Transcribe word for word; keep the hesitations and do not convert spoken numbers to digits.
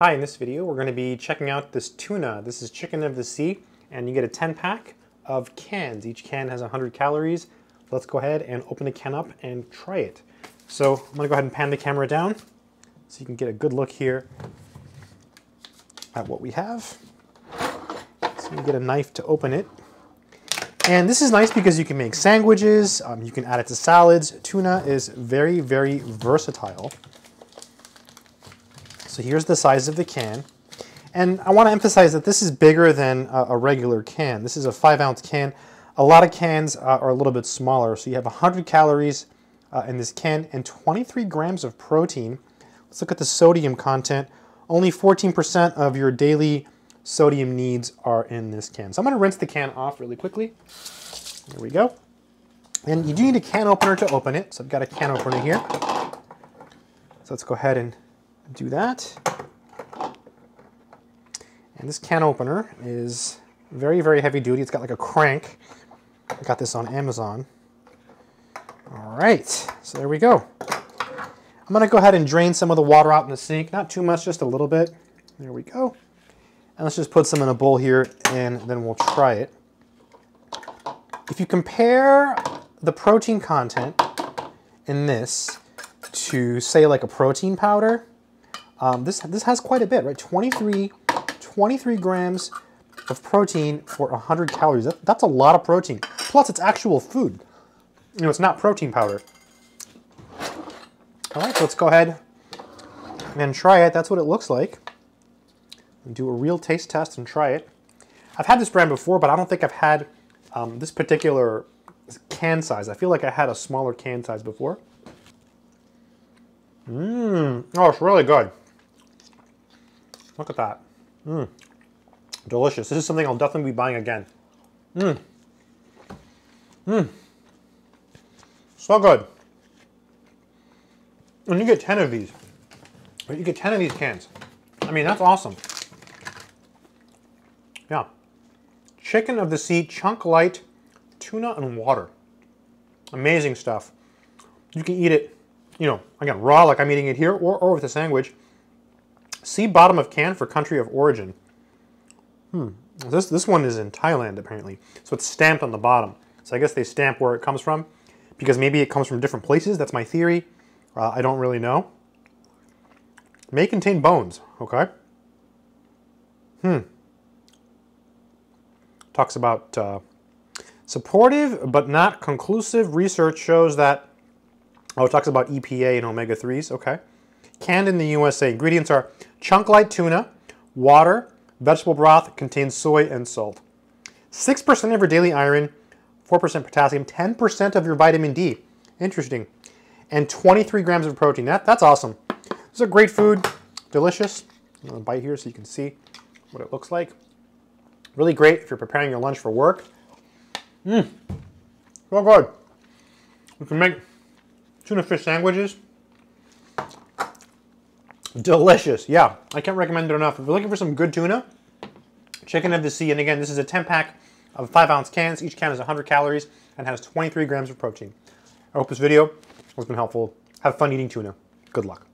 Hi, in this video we're going to be checking out this tuna. This is Chicken of the Sea, and you get a ten pack of cans. Each can has one hundred calories. Let's go ahead and open the can up and try it. So I'm going to go ahead and pan the camera down so you can get a good look here at what we have. So you get a knife to open it. And this is nice because you can make sandwiches, um, you can add it to salads. Tuna is very, very versatile. So here's the size of the can, and I want to emphasize that this is bigger than a, a regular can. This is a five ounce can. A lot of cans uh, are a little bit smaller, so you have one hundred calories uh, in this can and twenty-three grams of protein. Let's look at the sodium content. Only fourteen percent of your daily sodium needs are in this can. So I'm going to rinse the can off really quickly. There we go. And you do need a can opener to open it, so I've got a can opener here. So let's go ahead and do that. And this can opener is very, very heavy duty. It's got like a crank. I got this on Amazon. All right, so there we go. I'm gonna go ahead and drain some of the water out in the sink. Not too much, just a little bit. There we go. And let's just put some in a bowl here and then we'll try it. If you compare the protein content in this to say like a protein powder, Um, this, this has quite a bit, right? twenty-three grams of protein for one hundred calories. That, that's a lot of protein. Plus, it's actual food. You know, it's not protein powder. All right, so let's go ahead and try it. That's what it looks like. Do a real taste test and try it. I've had this brand before, but I don't think I've had um, this particular can size. I feel like I had a smaller can size before. Mmm. Oh, it's really good. Look at that. Mmm. Delicious. This is something I'll definitely be buying again. Mmm. Mmm. So good. And you get ten of these. You get ten of these cans. I mean, that's awesome. Yeah. Chicken of the Sea, chunk light, tuna and water. Amazing stuff. You can eat it, you know, again, raw like I'm eating it here, or, or with a sandwich. See bottom of can for country of origin. Hmm. This, this one is in Thailand, apparently. So it's stamped on the bottom. So I guess they stamp where it comes from, because maybe it comes from different places. That's my theory. Uh, I don't really know. May contain bones, okay? Hmm. Talks about uh, supportive but not conclusive research shows that. Oh, it talks about E P A and omega threes, okay. Canned in the U S A. Ingredients are chunk light tuna, water, vegetable broth, contains soy and salt. six percent of your daily iron, four percent potassium, ten percent of your vitamin D. Interesting. And twenty-three grams of protein. That, that's awesome. This is a great food, delicious. I'm gonna bite here so you can see what it looks like. Really great if you're preparing your lunch for work. Mmm, so good. You can make tuna fish sandwiches. Delicious, yeah. I can't recommend it enough. If you're looking for some good tuna, Chicken of the Sea. And again, this is a ten pack of five ounce cans. Each can is one hundred calories and has twenty-three grams of protein. I hope this video has been helpful. Have fun eating tuna. Good luck.